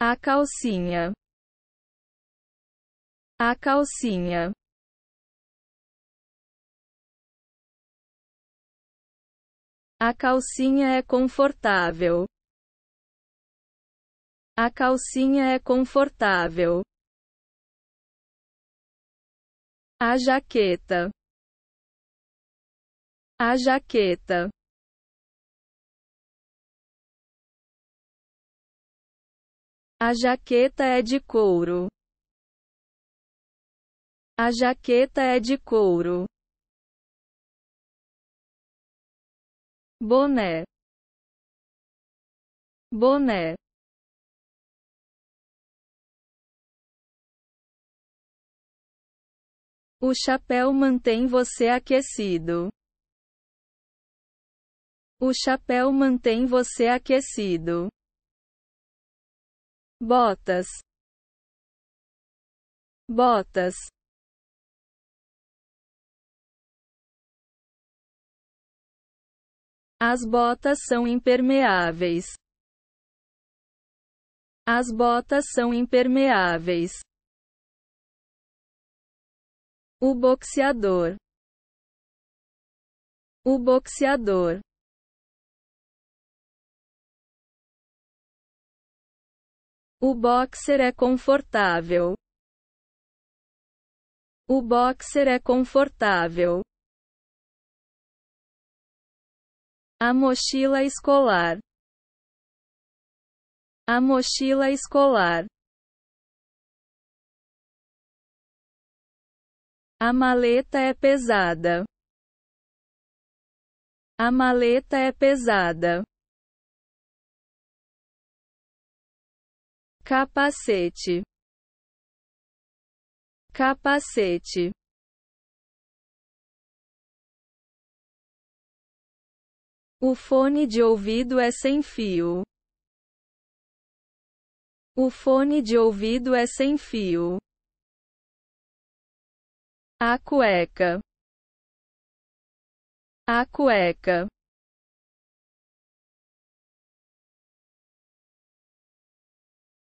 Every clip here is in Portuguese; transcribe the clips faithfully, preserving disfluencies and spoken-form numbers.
a calcinha, a calcinha, a calcinha é confortável, a calcinha é confortável, a jaqueta, a jaqueta, a jaqueta é de couro, a jaqueta é de couro, boné, boné, o chapéu mantém você aquecido, o chapéu mantém você aquecido, botas, botas, as botas são impermeáveis, as botas são impermeáveis, o boxeador, o boxeador, o boxer é confortável, o boxer é confortável, a mochila escolar, a mochila escolar, a maleta é pesada, a maleta é pesada, capacete, capacete, o fone de ouvido é sem fio, o fone de ouvido é sem fio, a cueca, a cueca,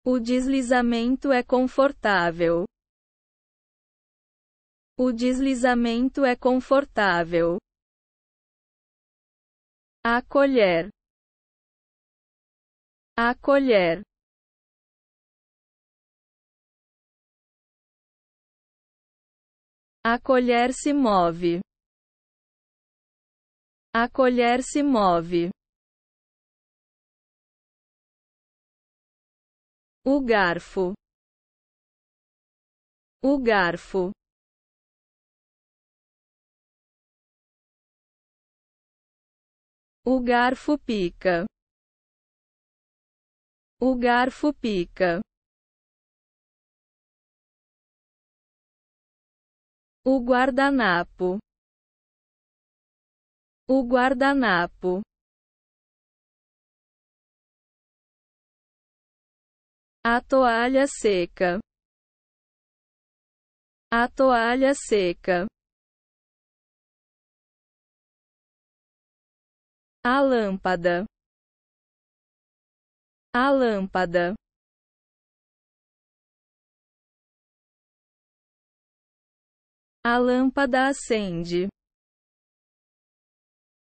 o deslizamento é confortável, o deslizamento é confortável, a colher, a colher, a colher se move, a colher se move, o garfo, o garfo, o garfo pica, o garfo pica, o guardanapo, o guardanapo, a toalha seca, a toalha seca, a lâmpada, a lâmpada, a lâmpada acende,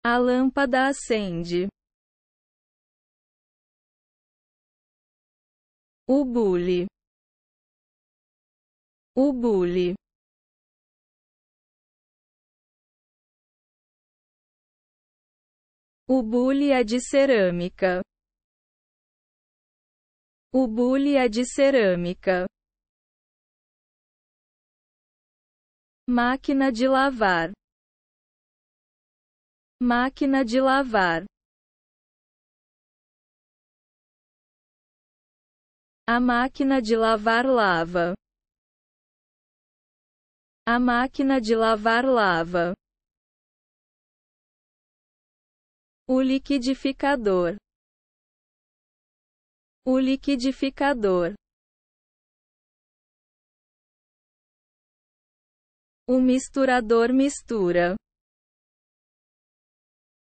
a lâmpada acende, o bule, o bule, o bule é de cerâmica, o bule é de cerâmica, máquina de lavar, máquina de lavar, a máquina de lavar lava, a máquina de lavar lava, o liquidificador, o liquidificador, o misturador mistura,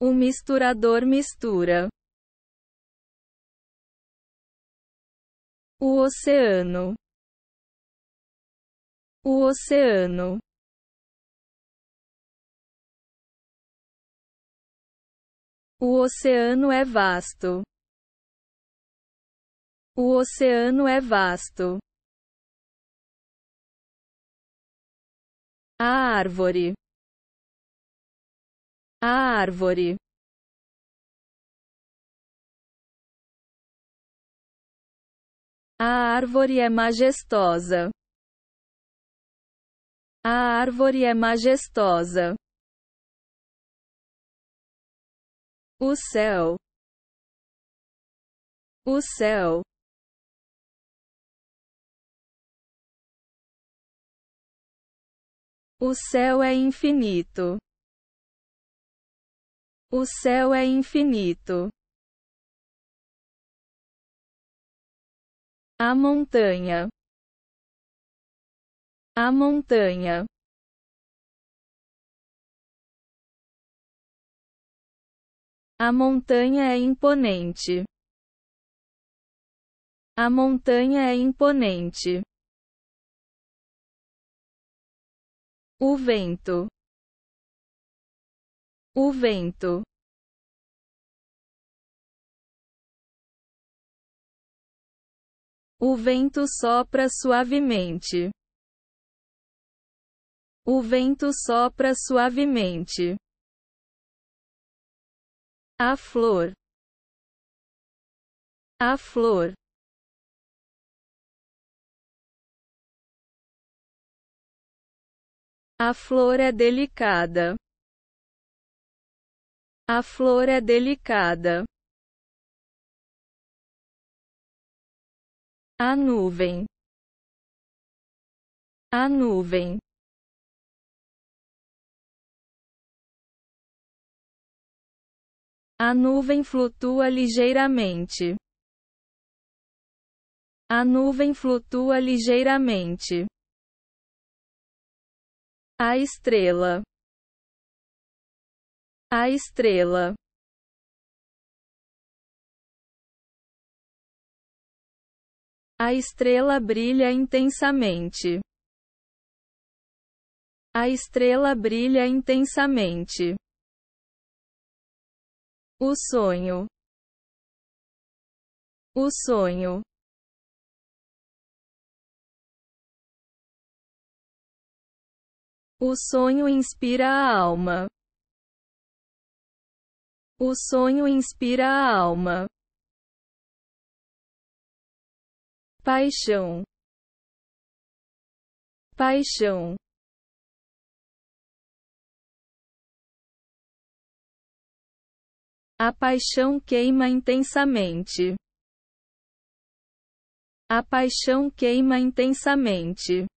o misturador mistura, O oceano. O oceano. O oceano é vasto. O oceano é vasto. A árvore. A árvore. A árvore é majestosa. A árvore é majestosa. O céu. O céu. O céu é infinito. O céu é infinito. A montanha. A montanha. A montanha é imponente. A montanha é imponente. O vento. O vento. O vento sopra suavemente. O vento sopra suavemente. A flor. A flor. A flor é delicada. A flor é delicada. A nuvem. A nuvem. A nuvem flutua ligeiramente. A nuvem flutua ligeiramente. A estrela. A estrela. A estrela brilha intensamente. A estrela brilha intensamente. O sonho. O sonho. O sonho inspira a alma. O sonho inspira a alma. Paixão. Paixão. A paixão queima intensamente. A paixão queima intensamente.